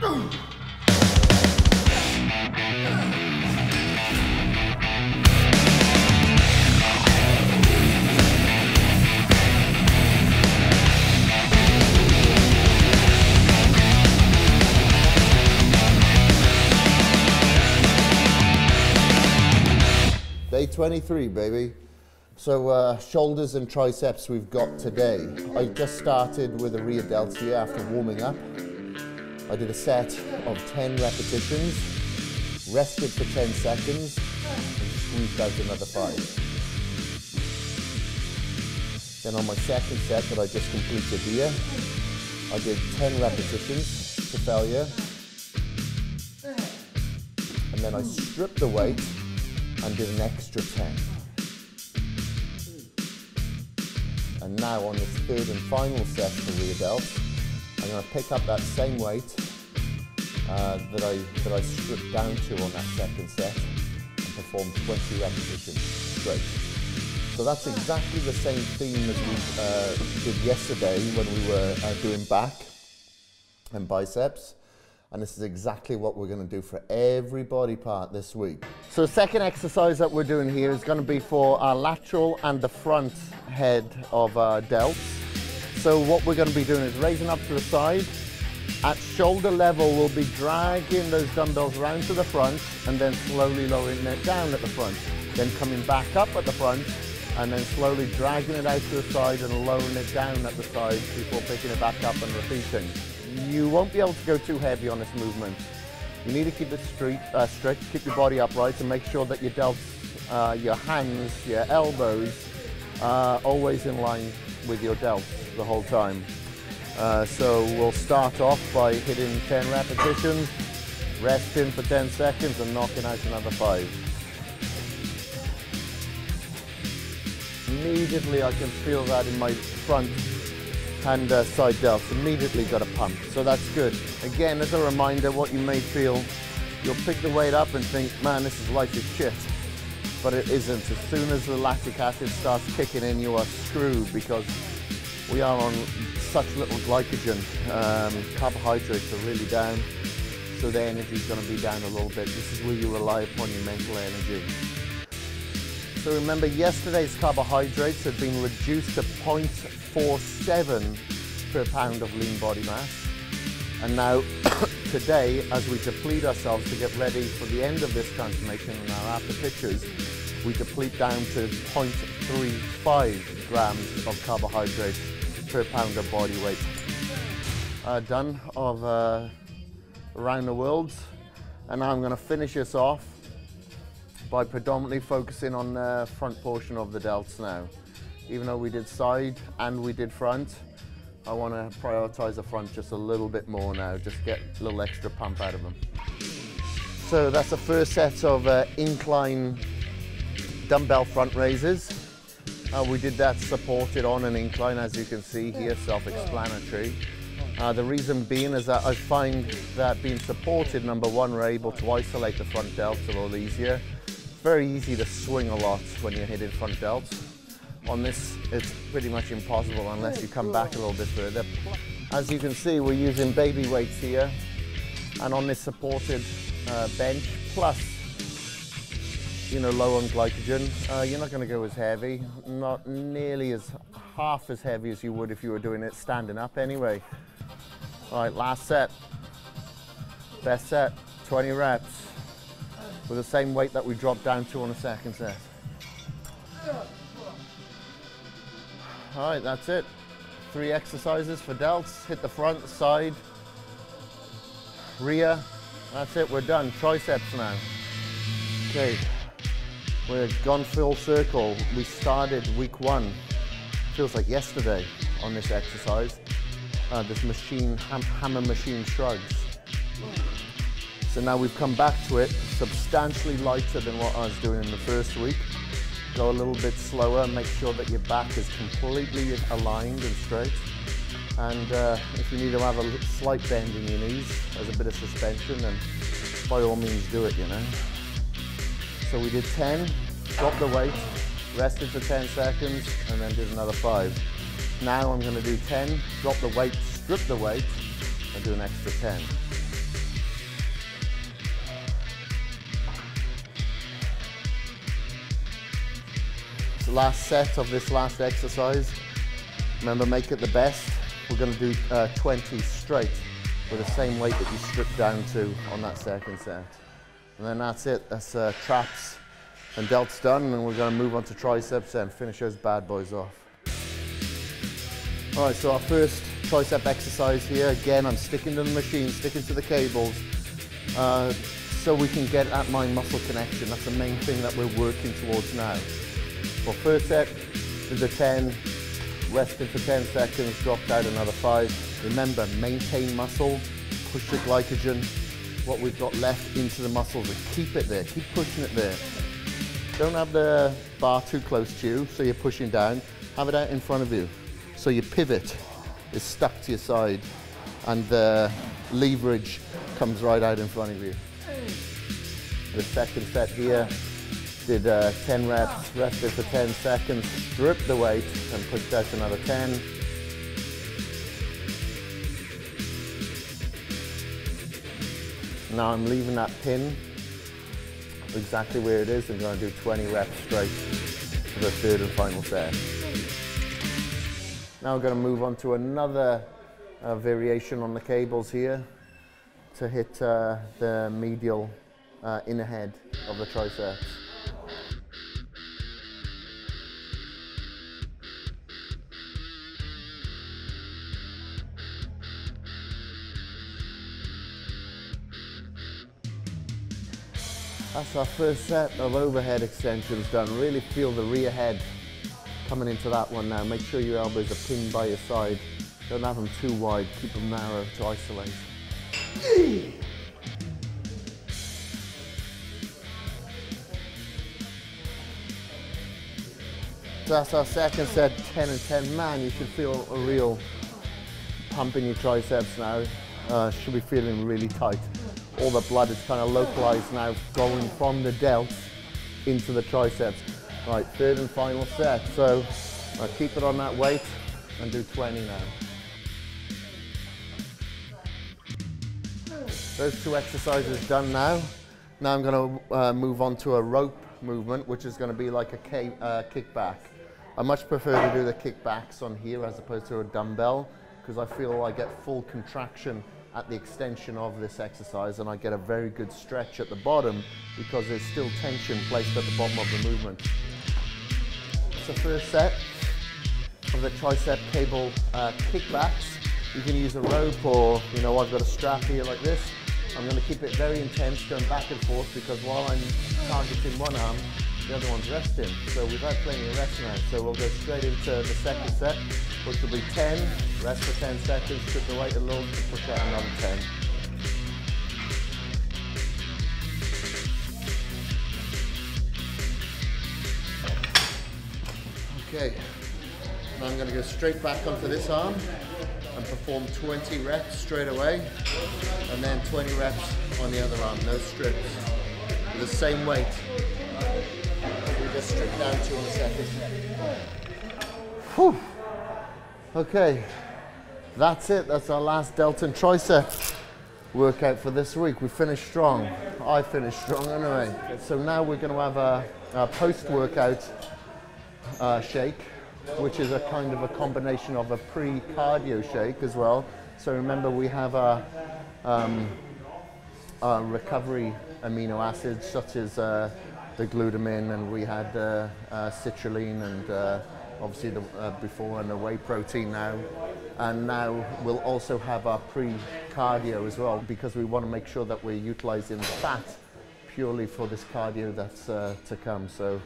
Day 23, baby. So shoulders and triceps we've got today. I just started with a rear delts here after warming up. I did a set of 10 repetitions, rested for 10 seconds, and squeezed out another 5. Then on my second set that I just completed here, I did 10 repetitions to failure. And then I stripped the weight and did an extra 10. And now on this third and final set for rear delts, I'm going to pick up that same weight that I stripped down to on that second set and perform 20 repetitions straight. So that's exactly the same theme as we did yesterday when we were doing back and biceps. And this is exactly what we're going to do for every body part this week. So the second exercise that we're doing here is going to be for our lateral and the front head of our delts. So what we're going to be doing is raising up to the side. At shoulder level, we'll be dragging those dumbbells around to the front and then slowly lowering it down at the front. Then coming back up at the front and then slowly dragging it out to the side and lowering it down at the side before picking it back up and repeating. You won't be able to go too heavy on this movement. You need to keep it strict, keep your body upright, and make sure that your delts, your hands, your elbows are always in line with your delts the whole time. So we'll start off by hitting 10 repetitions, resting for 10 seconds, and knocking out another 5. Immediately I can feel that in my front and side delts, immediately got a pump, so that's good. Again, as a reminder, what you may feel, you'll pick the weight up and think, man, this is light as shit, but it isn't. As soon as the lactic acid starts kicking in, you are screwed, because we are on such little glycogen, carbohydrates are really down, so the energy's going to be down a little bit. This is where you rely upon your mental energy. So remember, yesterday's carbohydrates had been reduced to 0.47 per pound of lean body mass. And now today, as we deplete ourselves to get ready for the end of this transformation and our after pictures, we deplete down to 0.35 grams of carbohydrates per pound of body weight. Done of around the world. And now I'm going to finish this off by predominantly focusing on the front portion of the delts now. Even though we did side and we did front, I want to prioritize the front just a little bit more now, just get a little extra pump out of them. So that's the first set of incline dumbbell front raises. We did that supported on an incline, as you can see here, self-explanatory. The reason being is that I find that being supported, number one, we're able to isolate the front delts a little easier. It's very easy to swing a lot when you're hitting front delts. On this, it's pretty much impossible unless you come back a little bit further. As you can see, we're using baby weights here, and on this supported bench, plus, you know, low on glycogen, you're not going to go as heavy, not nearly as half as heavy as you would if you were doing it standing up anyway. All right, last set, best set, 20 reps, with the same weight that we dropped down to on the second set. All right, that's it. 3 exercises for delts. Hit the front, side, rear. That's it, we're done. Triceps now. Okay, we're gone full circle. We started week 1. Feels like yesterday on this exercise. This machine, hammer machine shrugs. So now we've come back to it, substantially lighter than what I was doing in the first week. Go a little bit slower, make sure that your back is completely aligned and straight. And if you need to have a slight bend in your knees as a bit of suspension, then by all means do it, you know. So we did 10, dropped the weight, rested for 10 seconds, and then did another 5. Now I'm going to do 10, drop the weight, strip the weight, and do an extra 10. last set of this last exercise. Remember, make it the best. We're going to do 20 straight with the same weight that you stripped down to on that second set. And then that's it. That's traps and delts done, and then we're going to move on to triceps and finish those bad boys off. All right, so our first tricep exercise here. Again, I'm sticking to the machine, sticking to the cables, so we can get at my muscle connection. That's the main thing that we're working towards now. Well, first set is a 10, rested for 10 seconds, dropped out another 5. Remember, maintain muscle, push the glycogen, what we've got left into the muscles, and keep it there, keep pushing it there. Don't have the bar too close to you, so you're pushing down. Have it out in front of you. So your pivot is stuck to your side and the leverage comes right out in front of you. The second set here, did 10 reps, rested for 10 seconds, stripped the weight and pushed out another 10. Now I'm leaving that pin exactly where it is and going to do 20 reps straight for the third and final set. Now we're going to move on to another variation on the cables here to hit the medial inner head of the triceps. That's our first set of overhead extensions done. Really feel the rear head coming into that one now. Make sure your elbows are pinned by your side. Don't have them too wide, keep them narrow to isolate. So that's our second set, 10 and 10. Man, you should feel a real pump in your triceps now. Should be feeling really tight. All the blood is kind of localized now, going from the delts into the triceps. Right, third and final set, so I'll keep it on that weight and do 20 now. Those two exercises done now. Now I'm going to move on to a rope movement, which is going to be like a kickback. I much prefer to do the kickbacks on here as opposed to a dumbbell because I feel I get full contraction at the extension of this exercise and I get a very good stretch at the bottom because there's still tension placed at the bottom of the movement. So first set of the tricep cable kickbacks. You can use a rope or, you know, I've got a strap here like this. I'm going to keep it very intense going back and forth because while I'm targeting one arm, the other one's resting. So we've had plenty of rest now. So we'll go straight into the second set, which will be 10, rest for 10 seconds, strip the weight a little to push out another 10. Okay, now I'm going to go straight back onto this arm and perform 20 reps straight away and then 20 reps on the other arm, no strips, with the same weight. We just strip down to in a second. Whew. Okay, that's it. That's our last delt and tricep workout for this week. We finished strong. I finished strong anyway. So now we're going to have a post-workout shake, which is a kind of a combination of a pre-cardio shake as well. So remember, we have our recovery amino acids such as the glutamine, and we had citrulline and obviously the before and the whey protein now. And now we'll also have our pre-cardio as well because we want to make sure that we're utilizing the fat purely for this cardio that's to come. So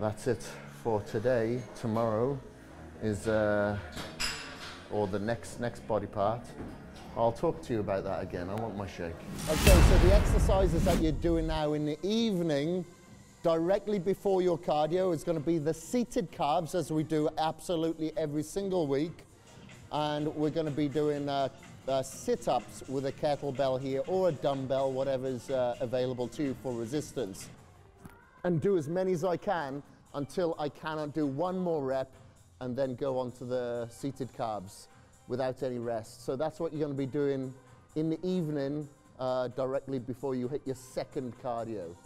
that's it for today. Tomorrow is, or the next body part. I'll talk to you about that again. I want my shake. Okay, so the exercises that you're doing now in the evening directly before your cardio is going to be the seated calves, as we do absolutely every single week. And we're going to be doing sit-ups with a kettlebell here or a dumbbell, whatever's available to you for resistance. And do as many as I can until I cannot do one more rep and then go on to the seated calves without any rest. So that's what you're going to be doing in the evening directly before you hit your second cardio.